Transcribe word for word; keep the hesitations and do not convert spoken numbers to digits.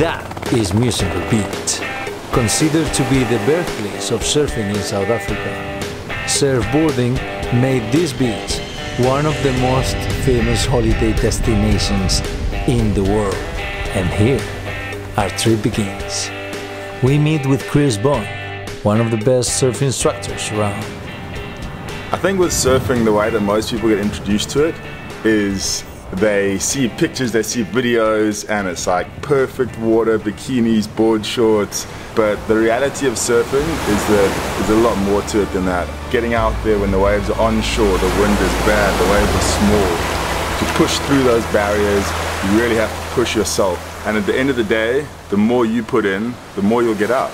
That is Muizenberg Beach, considered to be the birthplace of surfing in South Africa. Surfboarding made this beach one of the most famous holiday destinations in the world. And here, our trip begins. We meet with Chris Bond, one of the best surf instructors around. I think with surfing, the way that most people get introduced to it is they see pictures, they see videos, and it's like perfect water, bikinis, board shorts. But the reality of surfing is that there's a lot more to it than that. Getting out there when the waves are on shore, the wind is bad, the waves are small. To push through those barriers, you really have to push yourself. And at the end of the day, the more you put in, the more you'll get out.